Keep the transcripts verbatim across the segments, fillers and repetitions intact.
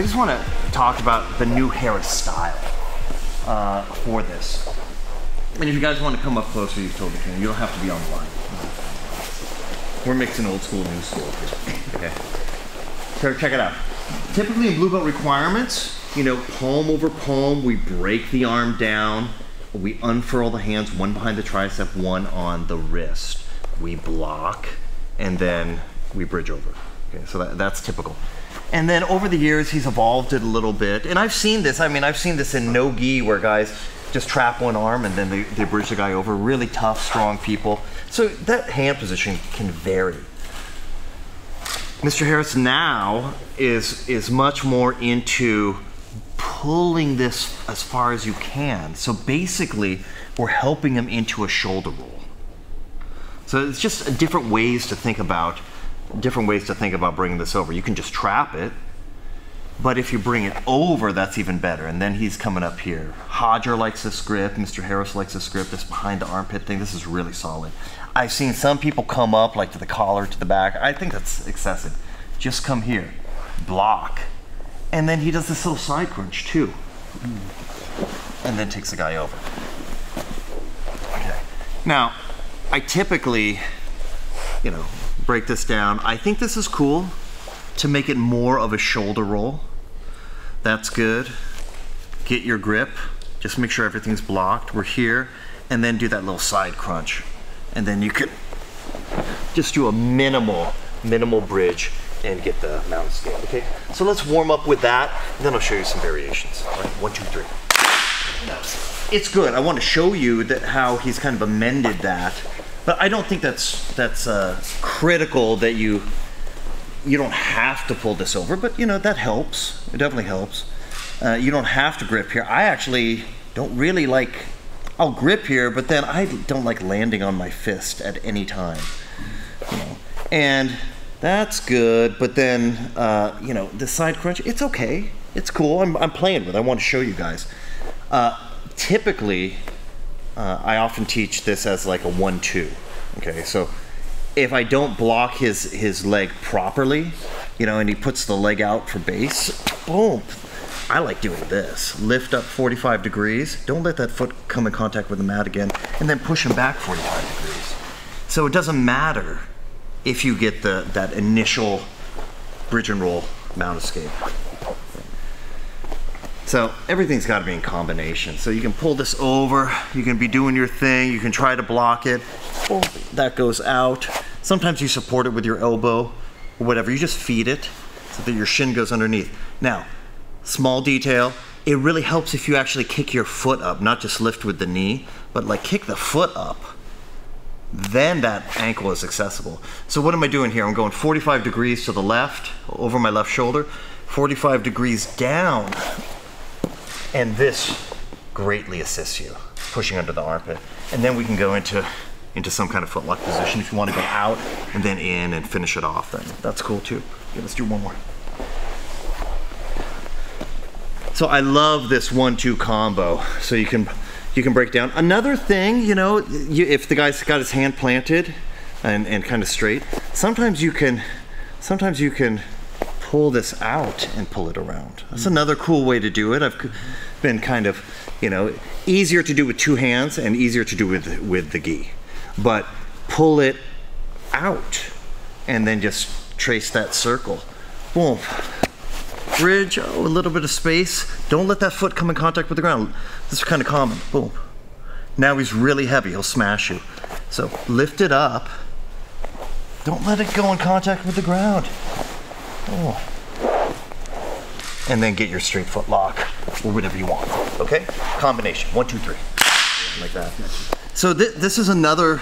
I just want to talk about the new hairstyle uh, for this. And if you guys want to come up closer, you totally can. You don't have to be online. We're mixing old school, new school. Okay. So check it out. Typically in blue belt requirements, you know, palm over palm, we break the arm down, we unfurl the hands, one behind the tricep, one on the wrist. We block, and then we bridge over. Okay, so that, that's typical. And then over the years, he's evolved it a little bit. And I've seen this, I mean, I've seen this in no-gi where guys just trap one arm and then they, they bridge the guy over. Really tough, strong people. So that hand position can vary. Mister Harris now is, is much more into pulling this as far as you can. So basically, we're helping him into a shoulder roll. So it's just different ways to think about different ways to think about bringing this over. You can just trap it, but if you bring it over, that's even better. And then he's coming up here. Hodger likes this grip. Mister Harris likes this grip. This behind the armpit thing, this is really solid. I've seen some people come up like to the collar, to the back. I think that's excessive. Just come here, block. And then he does this little side crunch too. And then takes the guy over. Okay. Now, I typically, you know, break this down. I think this is cool to make it more of a shoulder roll. That's good. Get your grip. Just make sure everything's blocked. We're here. And then do that little side crunch. And then you could just do a minimal, minimal bridge and get the mountain scale, okay? So let's warm up with that, and then I'll show you some variations. All right, one, two, three. It's good. I want to show you that how he's kind of amended that, but I don't think that's that's uh, critical that you you don't have to pull this over, but you know, that helps. It definitely helps. Uh, you don't have to grip here. I actually don't really like, I'll grip here, but then I don't like landing on my fist at any time, you know? And that's good, but then, uh, you know, the side crunch, it's okay. It's cool, I'm, I'm playing with it. I want to show you guys. Uh, typically, uh, I often teach this as like a one two, okay? So if I don't block his, his leg properly, you know, and he puts the leg out for base, boom. I like doing this. Lift up forty-five degrees. Don't let that foot come in contact with the mat again. And then push him back forty-five degrees. So it doesn't matter if you get the that initial bridge and roll mount escape. So everything's got to be in combination. So you can pull this over. You can be doing your thing. You can try to block it. Oh, that goes out. Sometimes you support it with your elbow or whatever. You just feed it so that your shin goes underneath. Now, small detail, it really helps if you actually kick your foot up, not just lift with the knee, but like kick the foot up. Then that ankle is accessible. So what am I doing here? I'm going forty-five degrees to the left, over my left shoulder, forty-five degrees down, and this greatly assists you, pushing under the armpit. And then we can go into, into some kind of footlock position if you want to go out and then in and finish it off. Then that's cool too. Yeah, let's do one more. So I love this one two combo. So you can you can break down. Another thing, you know, you, if the guy's got his hand planted and, and kind of straight, sometimes you can sometimes you can pull this out and pull it around. That's another cool way to do it. I've been kind of, you know, easier to do with two hands and easier to do with with the gi. But pull it out and then just trace that circle. Boom. Bridge, oh, a little bit of space. Don't let that foot come in contact with the ground. This is kind of common. Boom. Now he's really heavy. He'll smash you. So lift it up. Don't let it go in contact with the ground. Oh. And then get your straight foot lock or whatever you want. Okay? Combination. One, two, three. Like that. So th this is another,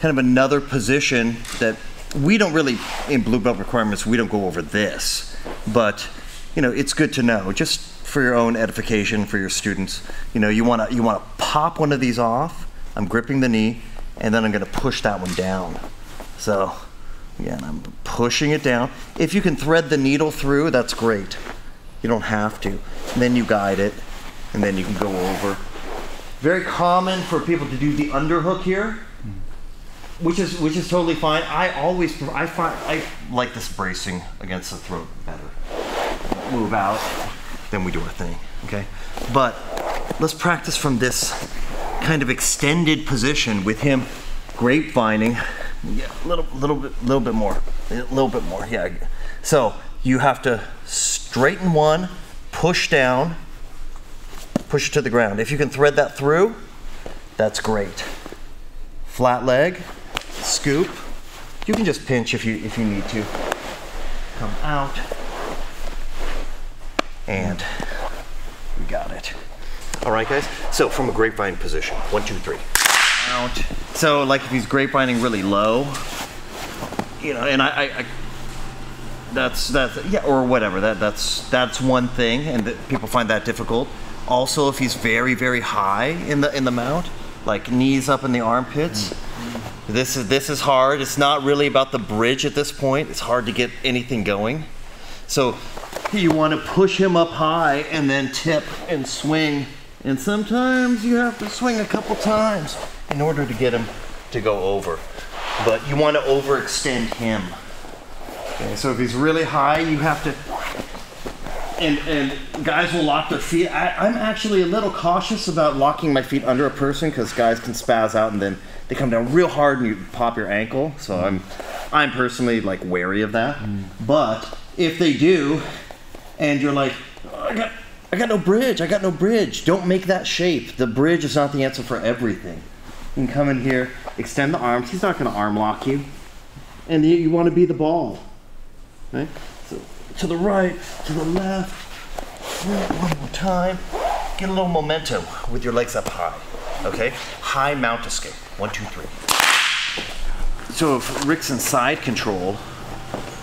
kind of another position that we don't really, in blue belt requirements, we don't go over this. But you know, it's good to know, just for your own edification, for your students. You know, you wanna, you wanna pop one of these off, I'm gripping the knee, and then I'm gonna push that one down. So, again, I'm pushing it down. If you can thread the needle through, that's great. You don't have to. And then you guide it, and then you can go over. Very common for people to do the underhook here, which is, which is totally fine. I always, I, find, I like this bracing against the throat better. move out, then we do our thing, okay? But let's practice from this kind of extended position with him grapevining. Yeah, a little, little bit, little bit more, a little bit more, yeah. So you have to straighten one, push down, push it to the ground. If you can thread that through, that's great. Flat leg, scoop. You can just pinch if you, if you need to. Come out, and we got it. All right, guys, so from a grapevine position, one, two, three. Out. So like if he's grapevining really low, you know, and I, I, I that's, that's, yeah, or whatever, that, that's, that's one thing, and that people find that difficult. Also, if he's very, very high in the, in the mount, like knees up in the armpits, mm-hmm. this is, this is hard. It's not really about the bridge at this point. It's hard to get anything going. So you want to push him up high and then tip and swing. And sometimes you have to swing a couple times in order to get him to go over. But you want to overextend him. Okay, so if he's really high, you have to, and, and guys will lock their feet. I, I'm actually a little cautious about locking my feet under a person because guys can spaz out and then they come down real hard and you pop your ankle. So I'm, I'm personally like wary of that. Mm. But if they do, and you're like, oh, I got, I got no bridge, I got no bridge. Don't make that shape. The bridge is not the answer for everything. You can come in here, extend the arms. He's not gonna arm lock you. And you, you wanna be the ball, right? So to the right, to the left, one more time. Get a little momentum with your legs up high, okay? High mount escape, one, two, three. So if Rick's in side control,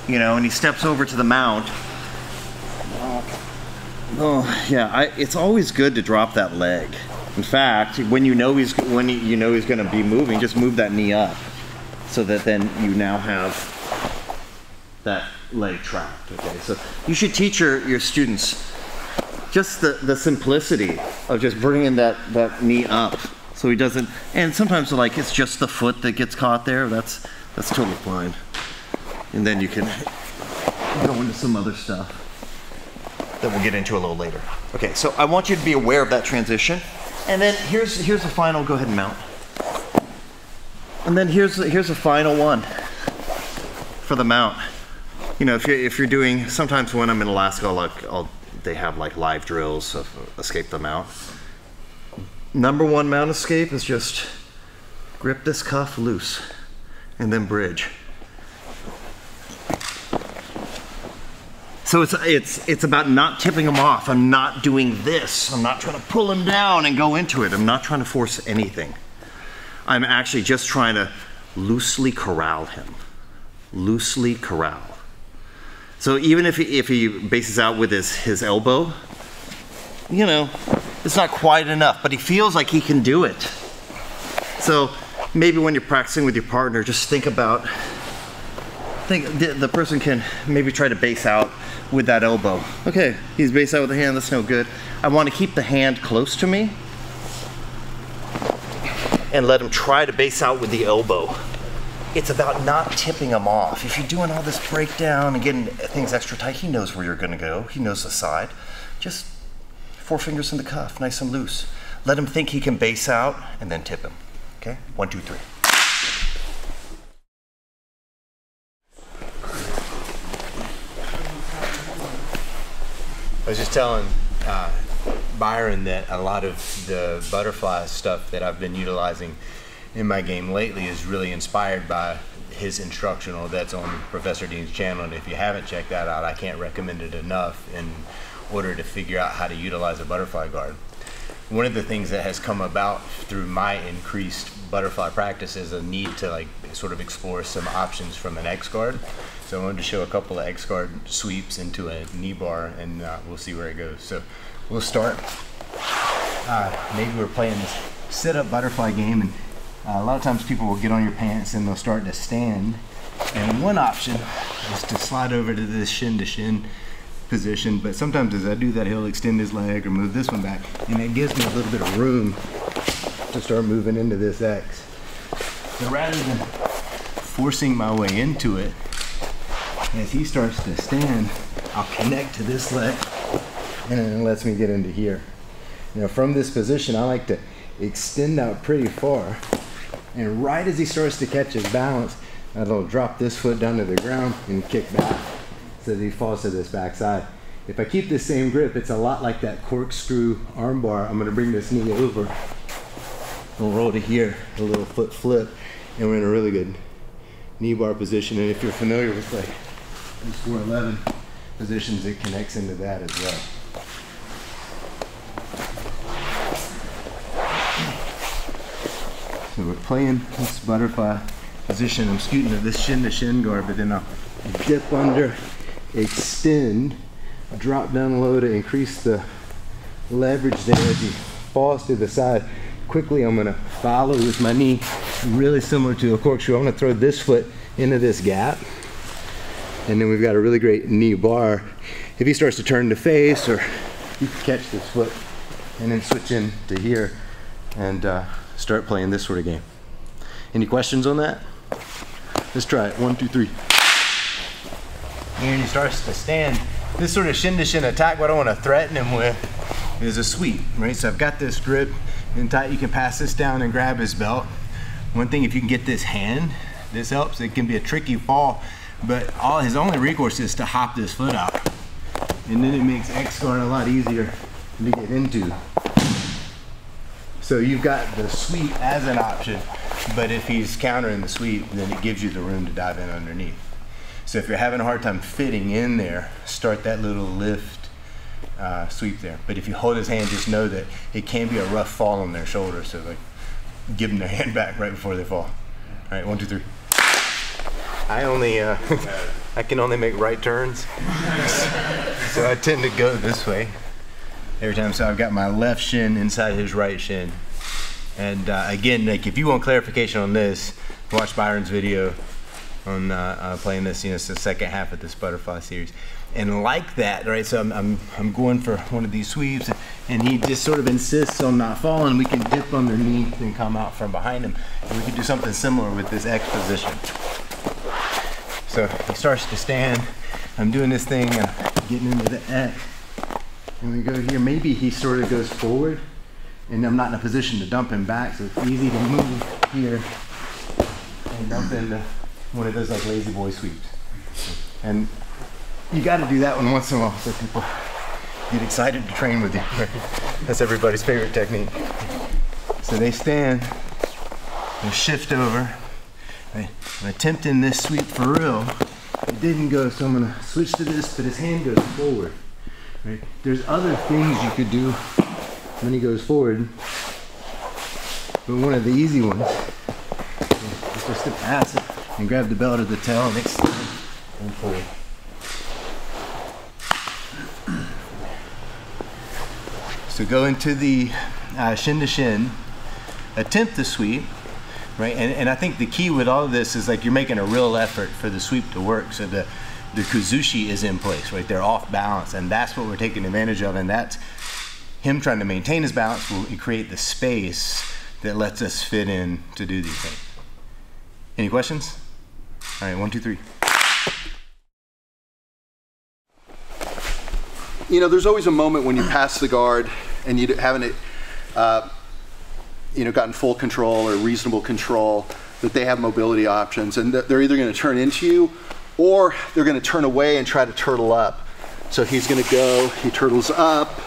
you know, and he steps over to the mount, oh yeah, I, it's always good to drop that leg. In fact, when you know he's when you know he's going to be moving, just move that knee up, so that then you now have that leg trapped. Okay, so you should teach your, your students just the, the simplicity of just bringing that that knee up, so he doesn't. And sometimes like it's just the foot that gets caught there. That's that's totally fine. And then you can go into some other stuff that we'll get into a little later. Okay, so I want you to be aware of that transition. And then here's here's the final, go ahead and mount. And then here's here's the final one for the mount. You know, if you're, if you're doing, sometimes when I'm in Alaska, I'll, I'll, they have like live drills of escape the mount. Number one mount escape is just grip this cuff loose and then bridge. So it's, it's, it's about not tipping him off. I'm not doing this. I'm not trying to pull him down and go into it. I'm not trying to force anything. I'm actually just trying to loosely corral him. Loosely corral. So even if he, if he bases out with his, his elbow, you know, it's not quite enough, but he feels like he can do it. So maybe when you're practicing with your partner, just think about, think the, the person can maybe try to base out with that elbow. Okay, he's based out with the hand, that's no good. I want to keep the hand close to me and let him try to base out with the elbow. It's about not tipping him off. If you're doing all this breakdown and getting things extra tight, he knows where you're gonna go, he knows the side. Just four fingers in the cuff, nice and loose. Let him think he can base out and then tip him, okay? One, two, three. I was just telling uh, Byron that a lot of the butterfly stuff that I've been utilizing in my game lately is really inspired by his instructional that's on Professor Dean's channel, and if you haven't checked that out, I can't recommend it enough in order to figure out how to utilize a butterfly guard. One of the things that has come about through my increased butterfly practice is a need to like sort of explore some options from an X guard. So I wanted to show a couple of X guard sweeps into a knee bar, and uh, we'll see where it goes. So we'll start. Uh, maybe we're playing this sit-up butterfly game, and uh, a lot of times people will get on your pants and they'll start to stand. And one option is to slide over to this shin-to-shin position, but sometimes as I do that, he'll extend his leg or move this one back, and it gives me a little bit of room to start moving into this X. So rather than forcing my way into it, as he starts to stand, I'll connect to this leg, and it lets me get into here. Now from this position, I like to extend out pretty far, and right as he starts to catch his balance, I'll drop this foot down to the ground and kick back so that he falls to this backside. If I keep this same grip, it's a lot like that corkscrew armbar. I'm going to bring this knee over and roll to here, a little foot flip, and we're in a really good knee bar position. And if you're familiar with like these four eleven positions, it connects into that as well. So we're playing this butterfly position. I'm scooting to this shin to shin guard, but then I'll dip under, extend, drop down low to increase the leverage there as he falls to the side. Quickly, I'm gonna follow with my knee, really similar to a corkscrew. I'm gonna throw this foot into this gap. And then we've got a really great knee bar. If he starts to turn to face, or you can catch this foot and then switch in to here and uh, start playing this sort of game. Any questions on that? Let's try it, one, two, three. And he starts to stand. This sort of shin to shin attack, what I wanna threaten him with is a sweep, right? So I've got this grip and tight, you can pass this down and grab his belt. One thing, if you can get this hand, this helps. It can be a tricky fall, but all his only recourse is to hop this foot out. And then it makes X guard a lot easier to get into. So you've got the sweep as an option, but if he's countering the sweep, then it gives you the room to dive in underneath. So if you're having a hard time fitting in there, start that little lift Uh, sweep there. But if you hold his hand, just know that it can be a rough fall on their shoulder, so like give them their hand back right before they fall. All right, one, two, three. I only, uh, I can only make right turns, so I tend to go this way every time. So I've got my left shin inside his right shin. And uh, again, Nick, if you want clarification on this, watch Byron's video on uh, uh, playing this, you know, it's the second half of this butterfly series. And like that, right, so I'm, I'm, I'm going for one of these sweeps, and he just sort of insists on not falling. We can dip underneath and come out from behind him, and we can do something similar with this X position. So he starts to stand. I'm doing this thing, uh, getting into the X, and we go here. Maybe he sort of goes forward, and I'm not in a position to dump him back, so it's easy to move here and dump into one of those like lazy boy sweeps. And you got to do that one once in a while so people get excited to train with you. That's everybody's favorite technique. So they stand, they shift over. Right? I'm attempting this sweep for real. It didn't go, so I'm going to switch to this, but his hand goes forward. Right? There's other things you could do when he goes forward, but one of the easy ones is just to pass it and grab the belt or the tail and extend and pull. So go into the uh, shin to shin, attempt the sweep, right? And, and I think the key with all of this is like you're making a real effort for the sweep to work. So the, the kuzushi is in place, right? They're off balance, and that's what we're taking advantage of. And that's him trying to maintain his balance will create the space that lets us fit in to do these things. Any questions? All right, one, two, three. You know, there's always a moment when you pass the guard and you haven't, uh, you know, gotten full control or reasonable control, that they have mobility options, and they're either going to turn into you, or they're going to turn away and try to turtle up. So he's going to go, he turtles up,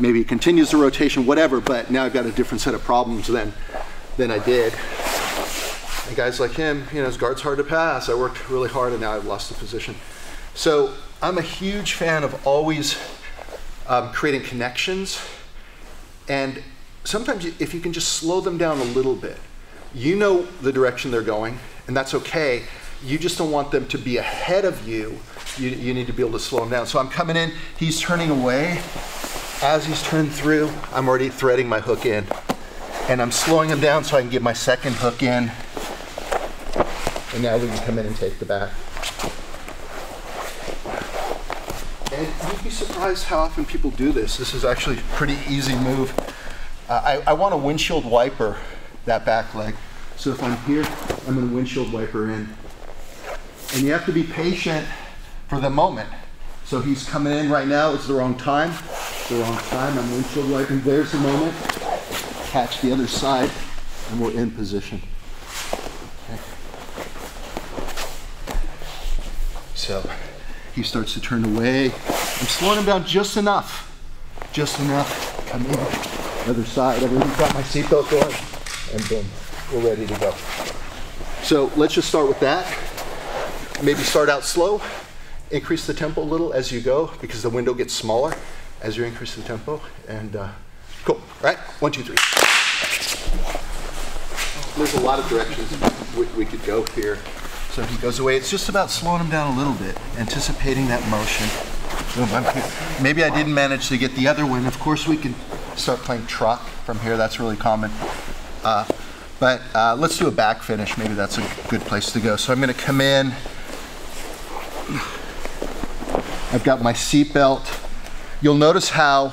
maybe he continues the rotation, whatever. But now I've got a different set of problems than than I did. And guys like him, you know, his guard's hard to pass. I worked really hard, and now I've lost the position. So I'm a huge fan of always um, creating connections, and sometimes if you can just slow them down a little bit. You know the direction they're going, and that's okay. You just don't want them to be ahead of you. You, you need to be able to slow them down. So I'm coming in, he's turning away. As he's turned through, I'm already threading my hook in, and I'm slowing him down so I can get my second hook in. And now we can come in and take the back. And you'd be surprised how often people do this. This is actually a pretty easy move. Uh, I, I want to windshield wiper that back leg. So if I'm here, I'm going to windshield wiper in. And you have to be patient for the moment. So he's coming in right now. It's the wrong time. It's the wrong time. I'm windshield wiping. There's the moment. Catch the other side, and we're in position. Okay. So he starts to turn away. I'm slowing him down just enough. Just enough. Come in. Other side. I've already got my seatbelt on. And boom. We're ready to go. So let's just start with that. Maybe start out slow. Increase the tempo a little as you go, because the window gets smaller as you increase the tempo. And uh, cool, all right? One, two, three. There's a lot of directions we, we could go here. So he goes away. It's just about slowing him down a little bit, anticipating that motion. Maybe I didn't manage to get the other one. Of course, we can start playing truck from here. That's really common. Uh, but uh, let's do a back finish. Maybe that's a good place to go. So I'm gonna come in. I've got my seat belt. You'll notice how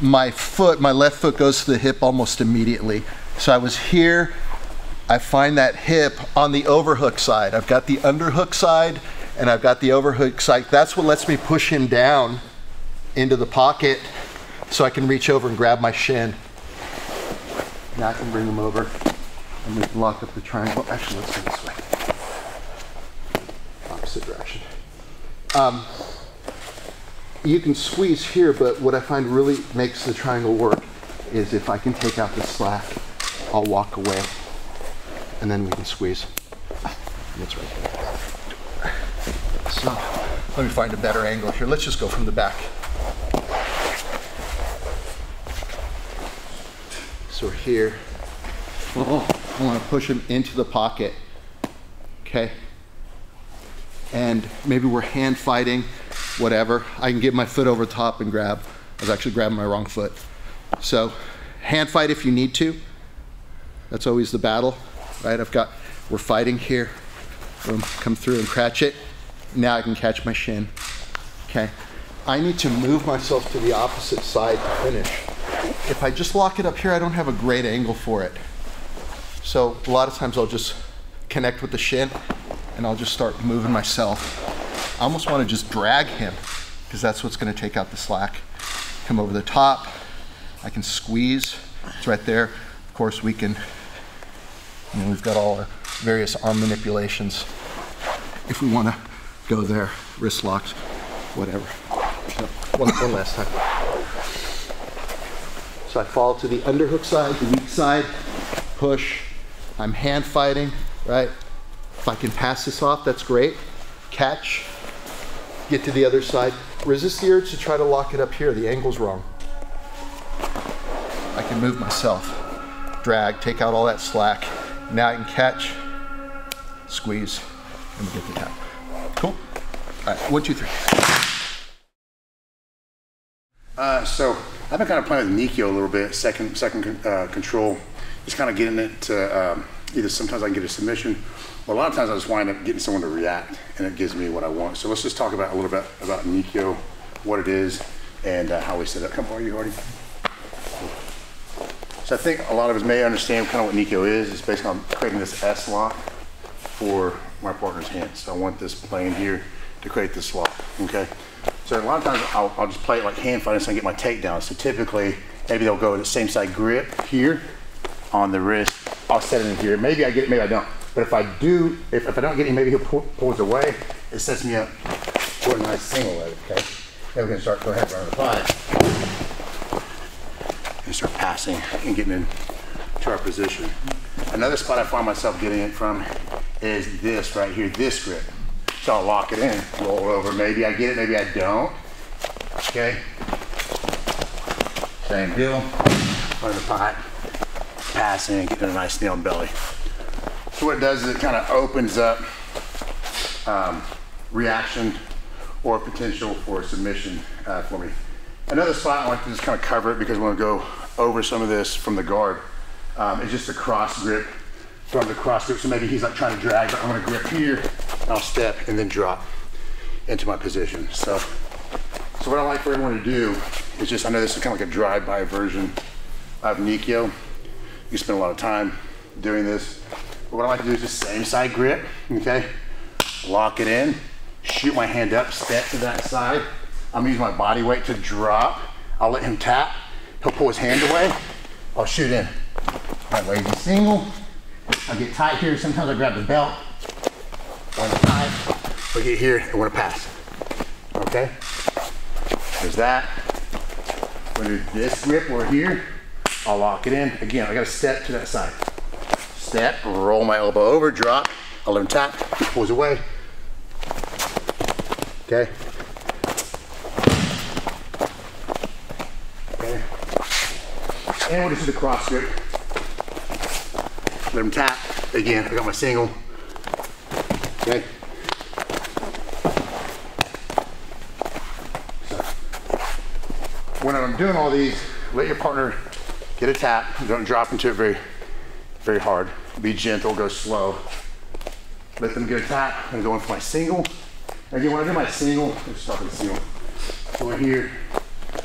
my foot, my left foot goes to the hip almost immediately. So I was here, I find that hip on the overhook side. I've got the underhook side and I've got the overhook side. That's what lets me push him down into the pocket so I can reach over and grab my shin. Now I can bring him over and we can lock up the triangle. Actually, let's go this way. Opposite direction. Um, You can squeeze here, but what I find really makes the triangle work is if I can take out the slack, I'll walk away, and then we can squeeze. That's right there. So let me find a better angle here. Let's just go from the back. So we're here. Oh, I want to push him into the pocket. Okay. And maybe we're hand fighting. Whatever, I can get my foot over the top and grab. I was actually grabbing my wrong foot. So hand fight if you need to. That's always the battle, right? I've got, we're fighting here. Boom, come through and catch it. Now I can catch my shin, okay? I need to move myself to the opposite side to finish. If I just lock it up here, I don't have a great angle for it. So a lot of times I'll just connect with the shin and I'll just start moving myself. I almost want to just drag him because that's what's going to take out the slack. Come over the top. I can squeeze. It's right there. Of course, we can, you know, we've got all our various arm manipulations if we want to go there. Wrist locks, whatever. So, one, one last time. So I fall to the underhook side, the weak side, push. I'm hand fighting, right? If I can pass this off, that's great. Catch. Get to the other side. Resist the urge to try to lock it up here. The angle's wrong. I can move myself. Drag, take out all that slack. Now I can catch, squeeze, and we get the tap. Cool. All right, one, two, three. Uh, so I've been kind of playing with Nikyo a little bit, second second uh, control. Just kind of getting it to um, either sometimes I can get a submission, but a lot of times I just wind up getting someone to react, and it gives me what I want. So let's just talk about a little bit about Nikyo, what it is, and uh, how we set up. Come on, you, Hardee. So I think a lot of us may understand kind of what Nikyo is. It's basically I'm creating this S lock for my partner's hand. So I want this plane here to create this lock, okay? So a lot of times I'll, I'll just play it like hand fighting so I can get my takedown. So typically, maybe they'll go to the same side grip here on the wrist. I'll set it in here. Maybe I get it, maybe I don't. But if I do, if, if I don't get it, maybe he'll pull, pulls away. It sets me up for a nice single leg, okay? Then we can start, go ahead, round the five. And start passing and getting into our position. Another spot I find myself getting it from is this right here, this grip. So I'll lock it in, roll it over. Maybe I get it, maybe I don't, okay? Same deal, under the pot, passing and getting a nice nail belly. So what it does is it kind of opens up um, reaction or potential for submission uh, for me. Another spot I like to just kind of cover it because we want to go over some of this from the guard. Um, it's just a cross grip from the cross grip. So maybe he's like trying to drag, but I'm going to grip here. And I'll step and then drop into my position. So, so what I like for everyone to do is just, I know this is kind of like a drive-by version of Nikyo. You spend a lot of time doing this. What I like to do is just same side grip, okay? Lock it in, shoot my hand up, step to that side. I'm using my body weight to drop. I'll let him tap. He'll pull his hand away. I'll shoot in. All right, lazy single. I get tight here. Sometimes I grab the belt. One time. We get here and we're gonna pass. Okay? There's that. We're gonna do this grip over here. I'll lock it in. Again, I gotta step to that side. Step, roll my elbow over, drop. I'll let him tap. He pulls away. Okay? Okay. And we'll just do the cross grip. Let him tap. Again, I got my single. Okay? When I'm doing all these, let your partner get a tap. Don't drop into it very, very hard. Be gentle, go slow. Let them get a tap. I'm going for my single. Again, when I do my single, I'm stopping the single. So we're here,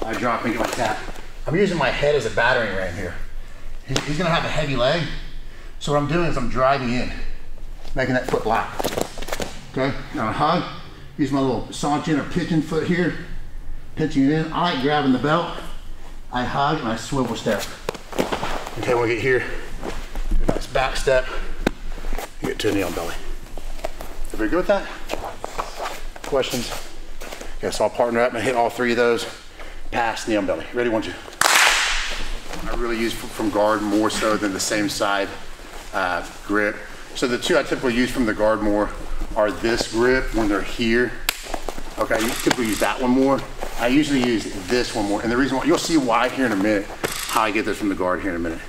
I drop and get my tap. I'm using my head as a battering ram here. He's, he's gonna have a heavy leg. So what I'm doing is I'm driving in, making that foot lock. Okay, now I hug, use my little saunter or pigeon foot here. Pinching it in, I like grabbing the belt. I hug and I swivel step. Okay, we'll get here, nice back step, you get to a knee on belly. Everybody good with that? Questions? Okay, so I'll partner up and hit all three of those. Pass, knee on belly. Ready, one, two. I really use from guard more so than the same side uh, grip. So the two I typically use from the guard more are this grip when they're here. Okay, I typically use that one more. I usually use this one more. And the reason why, you'll see why here in a minute, how I get this from the guard here in a minute.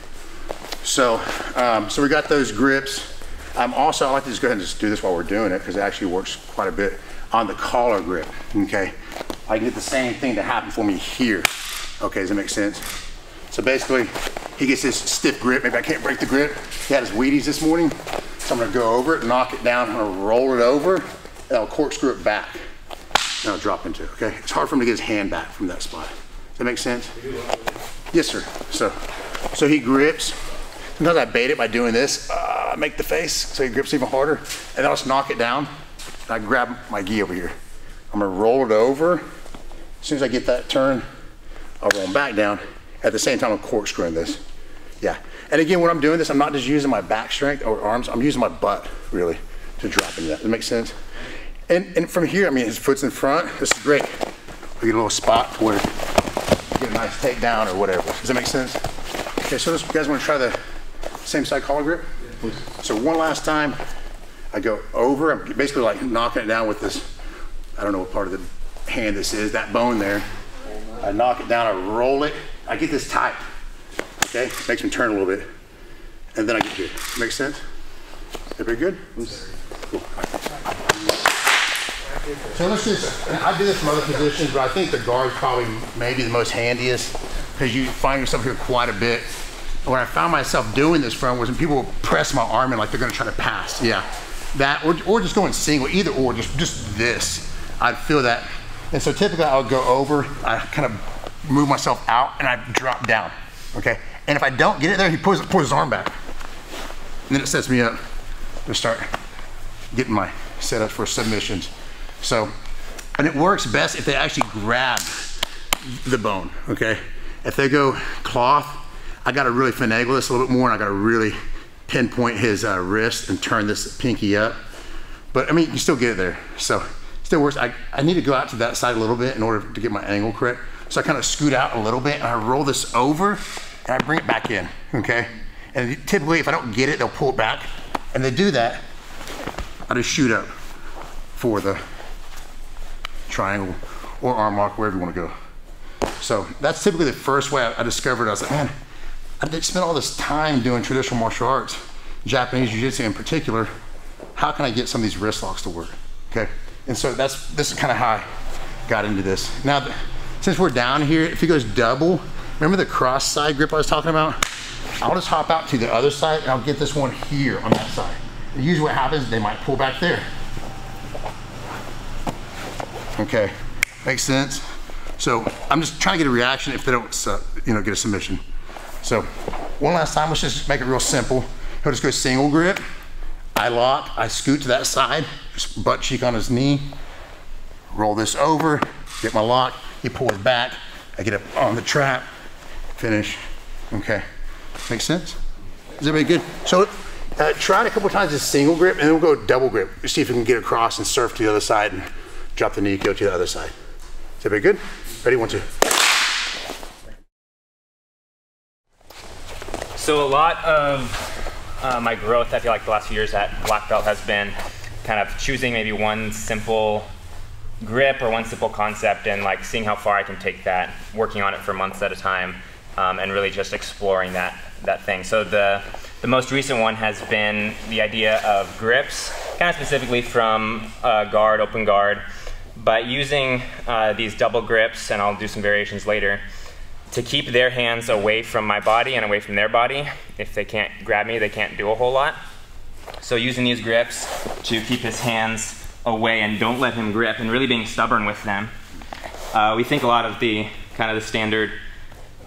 So, um, so we got those grips. Um, also, I like to just go ahead and just do this while we're doing it because it actually works quite a bit on the collar grip, okay? I get the same thing to happen for me here. Okay, does that make sense? So basically, he gets this stiff grip. Maybe I can't break the grip. He had his Wheaties this morning. So I'm gonna go over it, knock it down, I'm gonna roll it over, and I'll corkscrew it back. Now drop into it, okay? It's hard for him to get his hand back from that spot. Does that make sense? Yes, sir. So so he grips. Sometimes I bait it by doing this. Uh, I make the face, so he grips even harder. And then I'll just knock it down. And I grab my gi over here. I'm gonna roll it over. As soon as I get that turn, I'll roll him back down. At the same time, I'm corkscrewing this. Yeah. And again, when I'm doing this, I'm not just using my back strength or arms. I'm using my butt, really, to drop into that. Does that make sense? And, and from here, I mean, his foot's in front. This is great. We get a little spot where you get a nice takedown or whatever. Does that make sense? Okay, so this, you guys want to try the same side collar grip? Yeah. So one last time, I go over. I'm basically like knocking it down with this, I don't know what part of the hand this is, that bone there. I knock it down, I roll it. I get this tight, okay? Makes him turn a little bit. And then I get here. Make sense? Everybody good? Cool. So let's just, I do this from other positions, but I think the guard's probably maybe the most handiest because you find yourself here quite a bit. What I found myself doing this from was when people would press my arm in like they're gonna try to pass, yeah. That, or, or just going single, either or, just, just this. I'd feel that. And so typically I would go over, I kind of move myself out and I drop down, okay? And if I don't get it there, he pulls, pulls his arm back. And then it sets me up to start getting my setup for submissions. So, and it works best if they actually grab the bone, okay? If they go cloth, I gotta really finagle this a little bit more and I gotta really pinpoint his uh, wrist and turn this pinky up. But I mean, you still get it there. So, still works. I, I need to go out to that side a little bit in order to get my angle correct. So I kind of scoot out a little bit and I roll this over and I bring it back in, okay? And typically if I don't get it, they'll pull it back. And they do that, I just shoot up for the triangle or arm lock, wherever you want to go. So that's typically the first way I, I discovered. I was like, man, I did spend all this time doing traditional martial arts, Japanese jiu-jitsu in particular. How can I get some of these wrist locks to work? Okay, and so that's this is kind of how I got into this. Now, since we're down here, if he goes double, remember the cross side grip I was talking about? I'll just hop out to the other side and I'll get this one here on that side. And usually what happens, they might pull back there. Okay, makes sense. So I'm just trying to get a reaction if they don't, uh, you know, get a submission. So one last time, let's just make it real simple. He'll just go single grip. I lock, I scoot to that side, just butt cheek on his knee. roll this over, get my lock, he pulls back, I get up on the trap, finish. Okay, make sense? Is everybody good? So uh, try it a couple times as single grip, and then we'll go double grip. See if we can get across and surf to the other side and drop the Nikyo to the other side. Is everybody good? Ready, one, two. So a lot of uh, my growth, I feel like the last few years at Black Belt has been kind of choosing maybe one simple grip or one simple concept and like seeing how far I can take that, working on it for months at a time, um, and really just exploring that that thing. So the, the most recent one has been the idea of grips, kind of specifically from uh, guard, open guard, but using uh, these double grips, and I'll do some variations later, to keep their hands away from my body and away from their body. If they can't grab me, they can't do a whole lot. So using these grips to keep his hands away and don't let him grip, and really being stubborn with them. Uh, we think a lot of the kind of the standard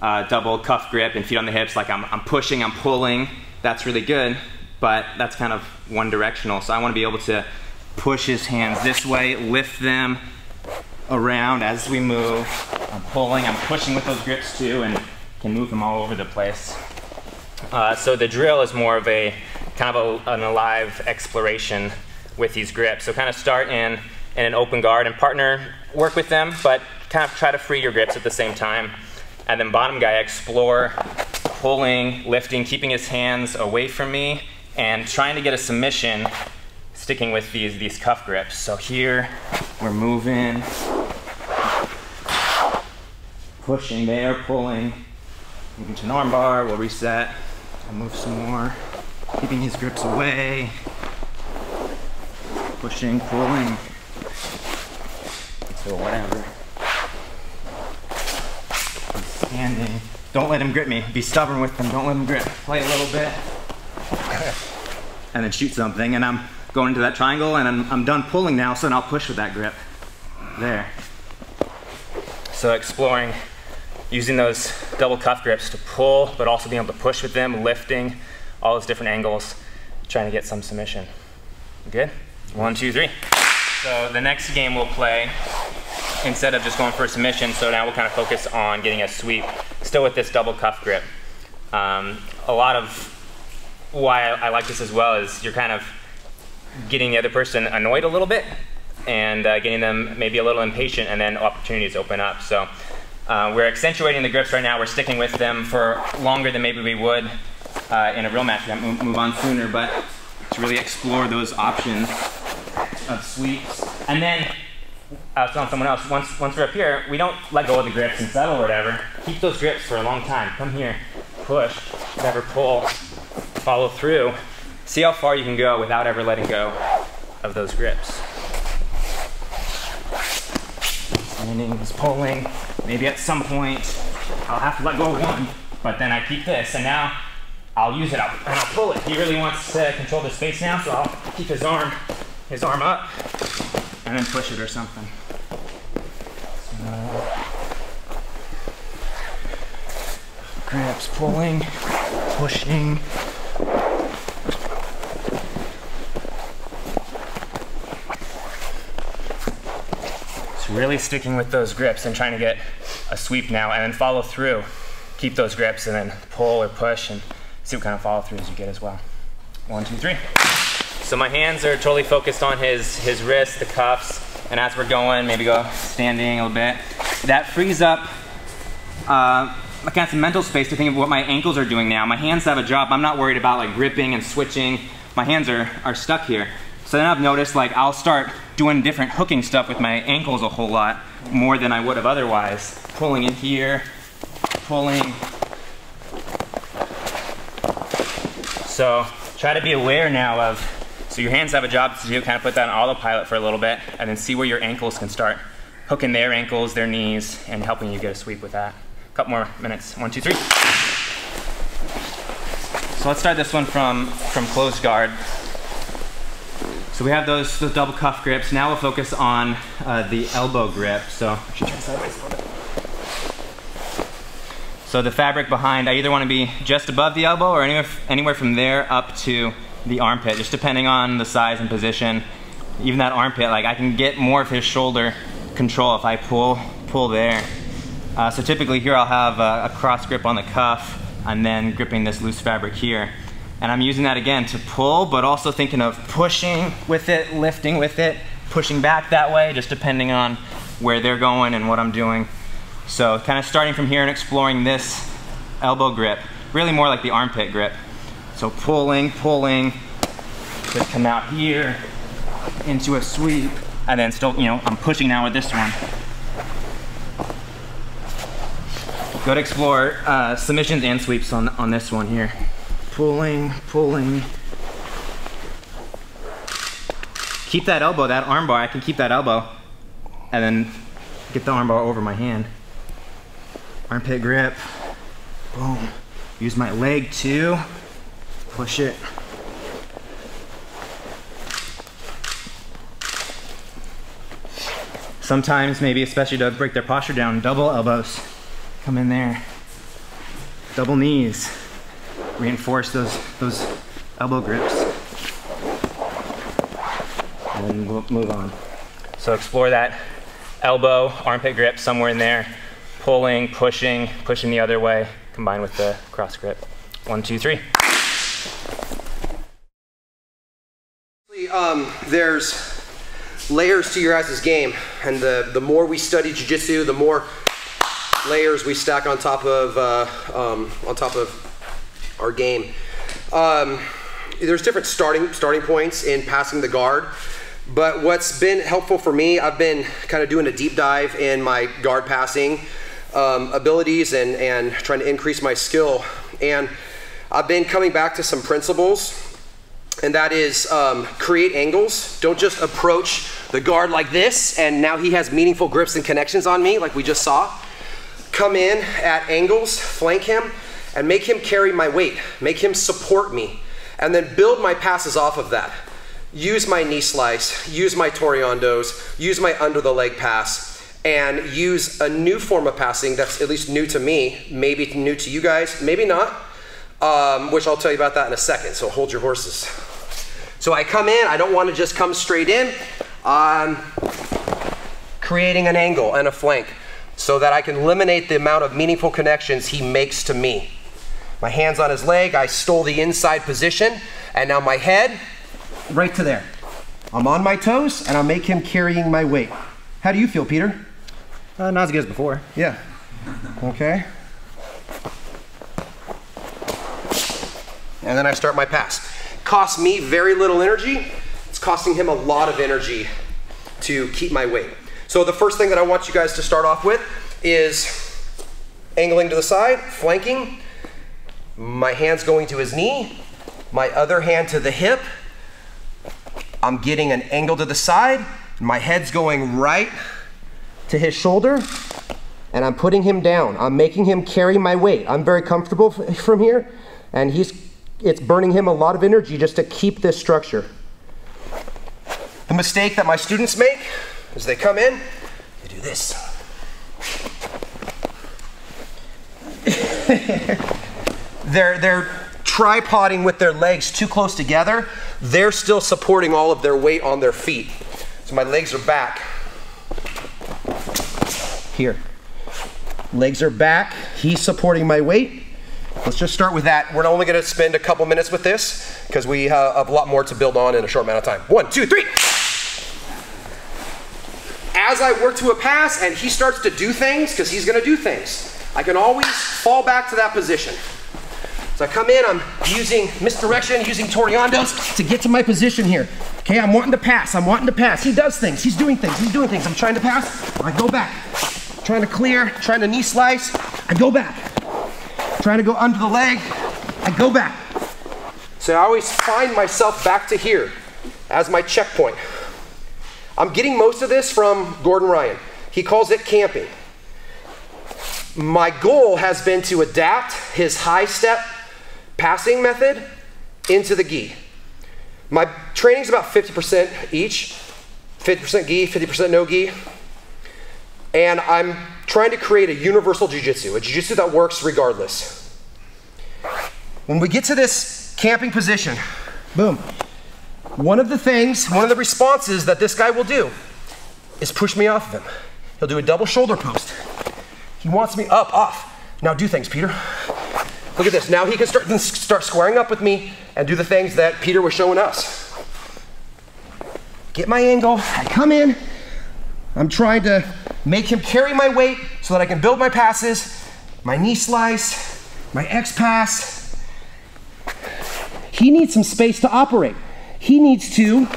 uh, double cuff grip and feet on the hips, like I'm, I'm pushing, I'm pulling, that's really good, but that's kind of one directional. So I want to be able to push his hands this way, lift them around as we move. I'm pulling, I'm pushing with those grips too, and can move them all over the place. Uh, so the drill is more of a kind of a, an alive exploration with these grips. So kind of start in, in an open guard and partner, work with them, but kind of try to free your grips at the same time. And then bottom guy, explore, pulling, lifting, keeping his hands away from me, and trying to get a submission, sticking with these, these cuff grips. So here, we're moving, pushing there, pulling, moving to an arm bar, we'll reset, we'll move some more, keeping his grips away, pushing, pulling, so whatever. Standing, don't let him grip me, be stubborn with him, don't let him grip, play a little bit, and then shoot something, and I'm going into that triangle, and I'm, I'm done pulling now, so then I'll push with that grip. There. So exploring, using those double cuff grips to pull, but also being able to push with them, lifting, all those different angles, trying to get some submission. Good? One, two, three. So the next game we'll play, instead of just going for a submission, so now we'll kind of focus on getting a sweep, still with this double cuff grip. Um, a lot of why I, I like this as well is you're kind of getting the other person annoyed a little bit, and uh, getting them maybe a little impatient, and then opportunities open up. So uh, we're accentuating the grips right now. We're sticking with them for longer than maybe we would uh, in a real match. We have to move on sooner, but to really explore those options of sweeps. And then, I was telling someone else, once, once we're up here, we don't let go of the grips and settle or whatever. Keep those grips for a long time. Come here, push, whatever, pull, follow through. See how far you can go without ever letting go of those grips. Standing, is pulling. Maybe at some point, I'll have to let go of one, but then I keep this, and now I'll use it up, and I'll pull it. He really wants to control the space now, so I'll keep his arm, his arm up, and then push it or something. So, grips, pulling, pushing. Really sticking with those grips and trying to get a sweep now, and then follow through. Keep those grips and then pull or push and see what kind of follow throughs you get as well. One, two, three. So my hands are totally focused on his, his wrists, the cuffs, and as we're going, maybe go standing a little bit. That frees up uh, like kind of some mental space to think of what my ankles are doing now. My hands have a job. I'm not worried about like gripping and switching. My hands are, are stuck here. So then I've noticed like I'll start doing different hooking stuff with my ankles a whole lot more than I would have otherwise. Pulling in here, pulling. So try to be aware now of, so your hands have a job to do, kind of put that on autopilot for a little bit, and then see where your ankles can start hooking their ankles, their knees, and helping you get a sweep with that. A couple more minutes, one, two, three. So let's start this one from, from closed guard. So we have those, those double cuff grips. Now we'll focus on uh, the elbow grip. So, so the fabric behind, I either want to be just above the elbow or anywhere, anywhere from there up to the armpit, just depending on the size and position. Even that armpit, like I can get more of his shoulder control if I pull, pull there. Uh, so typically here I'll have a, a cross grip on the cuff and then gripping this loose fabric here. And I'm using that again to pull, but also thinking of pushing with it, lifting with it, pushing back that way, just depending on where they're going and what I'm doing. So kind of starting from here and exploring this elbow grip, really more like the armpit grip. So pulling, pulling, just come out here into a sweep. And then still, you know, I'm pushing now with this one. Go to explore uh, submissions and sweeps on, on this one here. Pulling, pulling. Keep that elbow, that arm bar, I can keep that elbow. And then get the arm bar over my hand. Armpit grip, boom. Use my leg too, push it. Sometimes maybe, especially to break their posture down, double elbows. Come in there, double knees. Reinforce those, those elbow grips. And we'll move on. So explore that elbow, armpit grip somewhere in there. Pulling, pushing, pushing the other way, combined with the cross grip. One, two, three. Um, there's layers to your guys' game. And the, the more we study jiu-jitsu, the more layers we stack on top of, uh, um, on top of our game. Um, there's different starting, starting points in passing the guard. But what's been helpful for me, I've been kind of doing a deep dive in my guard passing um, abilities and, and trying to increase my skill. And I've been coming back to some principles, and that is um, create angles. Don't just approach the guard like this and now he has meaningful grips and connections on me like we just saw. Come in at angles, flank him, and make him carry my weight. Make him support me. And then build my passes off of that. Use my knee slice, use my toriondos, use my under the leg pass, and use a new form of passing that's at least new to me, maybe new to you guys, maybe not, um, which I'll tell you about that in a second, so hold your horses. So I come in, I don't want to just come straight in, I'm creating an angle and a flank so that I can eliminate the amount of meaningful connections he makes to me. My hand's on his leg, I stole the inside position, and now my head, right to there. I'm on my toes, and I'll make him carrying my weight. How do you feel, Peter? Uh, not as good as before. Yeah. Okay. And then I start my pass. Costs me very little energy. It's costing him a lot of energy to keep my weight. So the first thing that I want you guys to start off with is angling to the side, flanking. My hand's going to his knee. My other hand to the hip. I'm getting an angle to the side, my head's going right to his shoulder, and I'm putting him down. I'm making him carry my weight. I'm very comfortable from here, and he's it's burning him a lot of energy just to keep this structure. The mistake that my students make is they come in, they do this. they're, they're tripoding with their legs too close together. They're still supporting all of their weight on their feet. So my legs are back. Here. Legs are back. He's supporting my weight. Let's just start with that. We're only going to spend a couple minutes with this because we have a lot more to build on in a short amount of time. One, two, three. As I work to a pass and he starts to do things, because he's going to do things, I can always fall back to that position. So I come in, I'm using misdirection, using toriondos to get to my position here. Okay, I'm wanting to pass, I'm wanting to pass. He does things, he's doing things, he's doing things. I'm trying to pass, I go back. Trying to clear, trying to knee slice, I go back. Trying to go under the leg, I go back. So I always find myself back to here as my checkpoint. I'm getting most of this from Gordon Ryan. He calls it camping. My goal has been to adapt his high step passing method into the gi. My training's about fifty percent each, fifty percent gi, fifty percent no gi. And I'm trying to create a universal jiu-jitsu, a jiu-jitsu that works regardless. When we get to this camping position, boom. One of the things, one of the responses that this guy will do is push me off of him. He'll do a double shoulder post. He wants me up, off. Now do things, Peter. Look at this. Now he can start, start squaring up with me and do the things that Peter was showing us. Get my angle. I come in. I'm trying to make him carry my weight so that I can build my passes, my knee slice, my X pass. He needs some space to operate. He needs to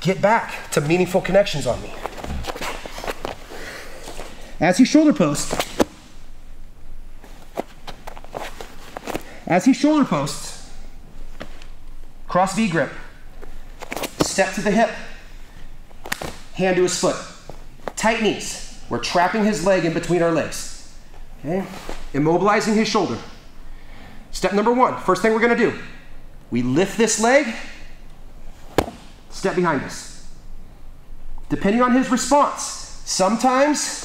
get back to meaningful connections on me. As he shoulder posts, as he shoulder posts, cross V grip, step to the hip, hand to his foot, tight knees. We're trapping his leg in between our legs, okay? Immobilizing his shoulder. Step number one, first thing we're gonna do, we lift this leg, step behind us. Depending on his response, sometimes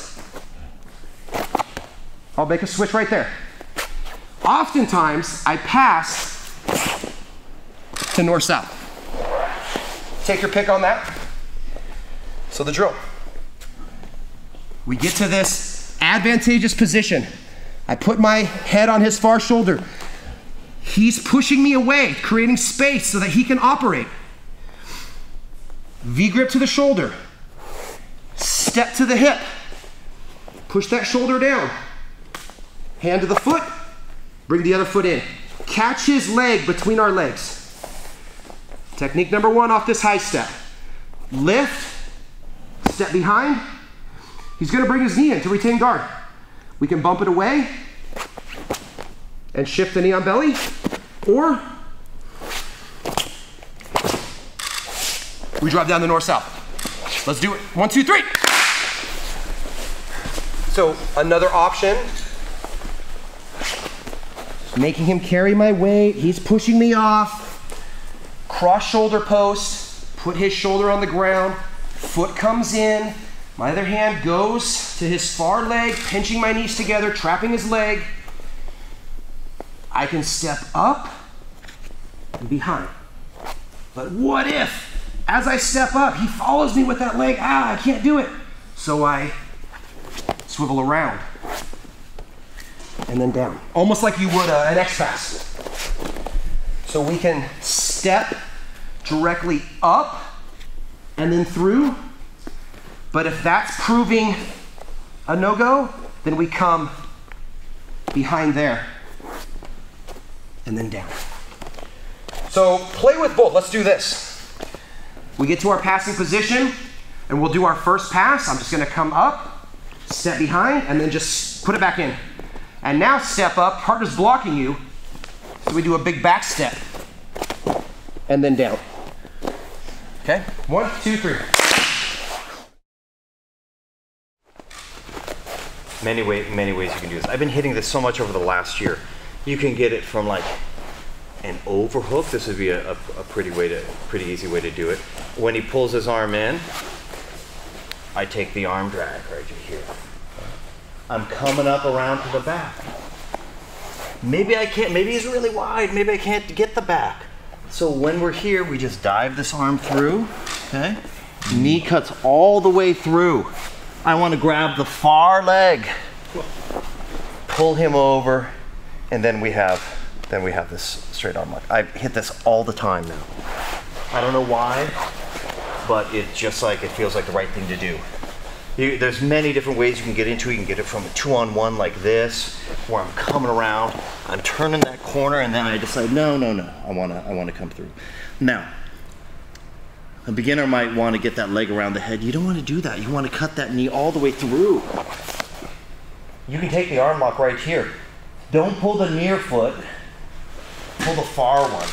I'll make a switch right there. Oftentimes, I pass to north-south. Take your pick on that. So the drill. We get to this advantageous position. I put my head on his far shoulder. He's pushing me away, creating space so that he can operate. V-grip to the shoulder. Step to the hip. Push that shoulder down. Hand to the foot. Bring the other foot in. Catch his leg between our legs. Technique number one off this high step. Lift, step behind. He's gonna bring his knee in to retain guard. We can bump it away and shift the knee on belly, or we drop down the north-south. Let's do it. One, two, three. So another option, making him carry my weight. He's pushing me off. Cross shoulder post. Put his shoulder on the ground. Foot comes in. My other hand goes to his far leg, pinching my knees together, trapping his leg. I can step up and behind. But what if, as I step up, he follows me with that leg? Ah, I can't do it. So I swivel around. And then down. Almost like you would uh, an X-pass. So we can step directly up and then through. But if that's proving a no-go, then we come behind there and then down. So play with both. Let's do this. We get to our passing position and we'll do our first pass. I'm just gonna come up, step behind, and then just put it back in. And now step up, partner's blocking you. So we do a big back step and then down. Okay, one, two, three. Many, way, many ways you can do this. I've been hitting this so much over the last year. You can get it from like an overhook. This would be a, a, a pretty, way to, pretty easy way to do it. When he pulls his arm in, I take the arm drag right here. I'm coming up around to the back. Maybe I can't, maybe he's really wide, maybe I can't get the back. So when we're here, we just dive this arm through, okay? Knee cuts all the way through. I wanna grab the far leg, pull him over, and then we have, then we have this straight arm lock. I hit this all the time now. I don't know why, but it just like, it feels like the right thing to do. You, there's many different ways you can get into it. You can get it from a two-on-one like this, where I'm coming around, I'm turning that corner, and then I decide, no, no, no, I wanna, I wanna come through. Now, a beginner might wanna get that leg around the head. You don't wanna do that. You wanna cut that knee all the way through. You can take the arm lock right here. Don't pull the near foot, pull the far one,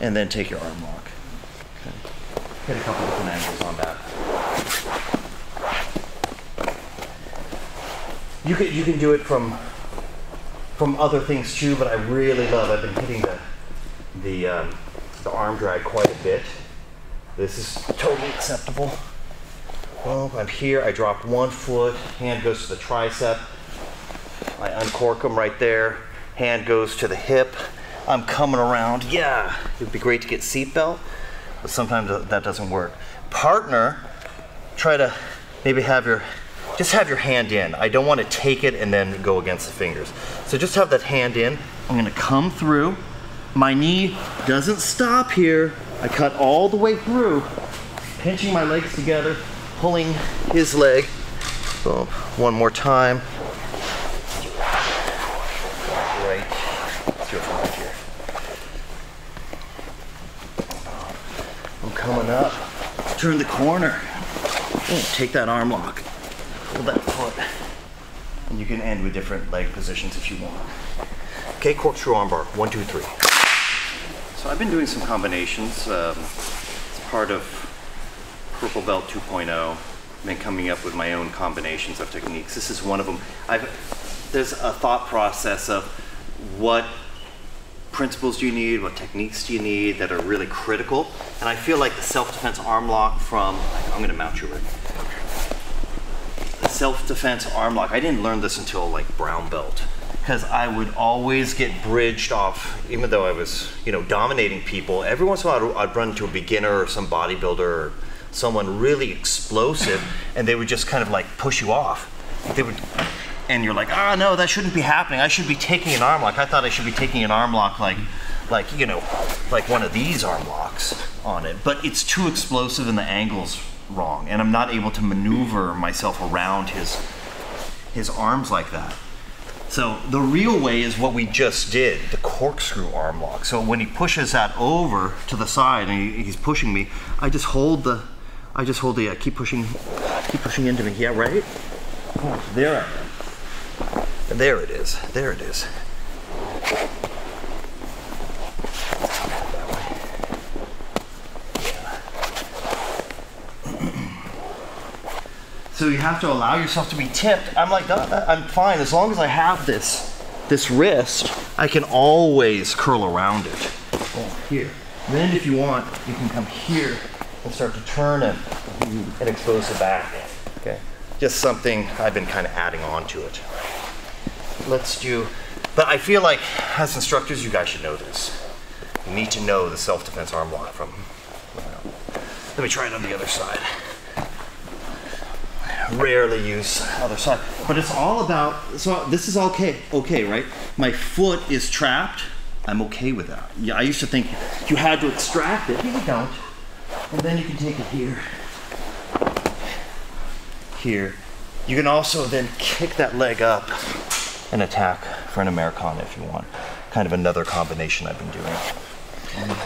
and then take your arm lock. Okay. Hit a couple different angles on that. You can, you can do it from from other things too, but I really love, I've been hitting the, the, um, the arm drag quite a bit. This is totally acceptable. Well, I'm here, I drop one foot, hand goes to the tricep. I uncork them right there. Hand goes to the hip. I'm coming around, yeah. It'd be great to get seatbelt, but sometimes that doesn't work. partner, try to maybe have your, just have your hand in. I don't want to take it and then go against the fingers. So just have that hand in. I'm going to come through. My knee doesn't stop here. I cut all the way through, pinching my legs together, pulling his leg. Boom. One more time. Right. Let's do it from right here. I'm coming up. Turn the corner. Boom. Take that arm lock. Hold that foot. And you can end with different leg positions if you want. Okay, corkscrew armbar. One, two, three. So I've been doing some combinations. Um, it's part of Purple Belt two point oh. I've been coming up with my own combinations of techniques. This is one of them. I've, there's a thought process of what principles do you need, what techniques do you need that are really critical. And I feel like the self-defense arm lock from, I'm gonna mount you right here. The self-defense arm lock, I didn't learn this until like brown belt, because I would always get bridged off, even though I was, you know, dominating people. Every once in a while I'd, I'd run into a beginner or some bodybuilder or someone really explosive, and they would just kind of like push you off. They would, and you're like, ah, oh, no, that shouldn't be happening. I should be taking an arm lock. I thought I should be taking an arm lock like, like you know, like one of these arm locks on it. But it's too explosive, and the angle's wrong, and I'm not able to maneuver myself around his, his arms like that. So the real way is what we just did, the corkscrew arm lock. So when he pushes that over to the side and he, he's pushing me, I just hold the. I just hold the, uh, keep pushing, keep pushing into me. Yeah, right? Oh, there I am. And there it is, there it is. That way. Yeah. So you have to allow yourself to be tipped. I'm like, no, I'm fine. As long as I have this, this wrist, I can always curl around it. Oh, here. Then if you want, you can come here and start to turn it and expose the back. Okay, just something I've been kind of adding on to it. Let's do, but I feel like as instructors, you guys should know this. You need to know the self-defense arm lock from, well, let me try it on the other side. I rarely use other side, but it's all about, so this is okay, okay, right? My foot is trapped, I'm okay with that. Yeah, I used to think you had to extract it, you don't. And then you can take it here, here. You can also then kick that leg up and attack for an Americana if you want. Kind of another combination I've been doing.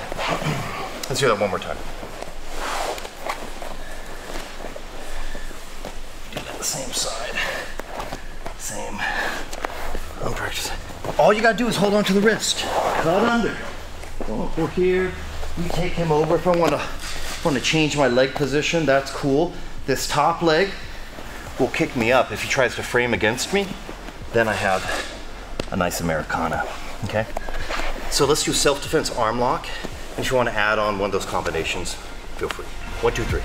Let's do that one more time. Do that on the same side, same. I'm practicing. All you gotta do is hold on to the wrist. Cut under, oh, we're here. You take him over if I want to want to change my leg position. That's cool. This top leg will kick me up. If he tries to frame against me, then I have a nice Americana. Okay? So let's do self-defense arm lock. And if you want to add on one of those combinations, feel free. One, two, three.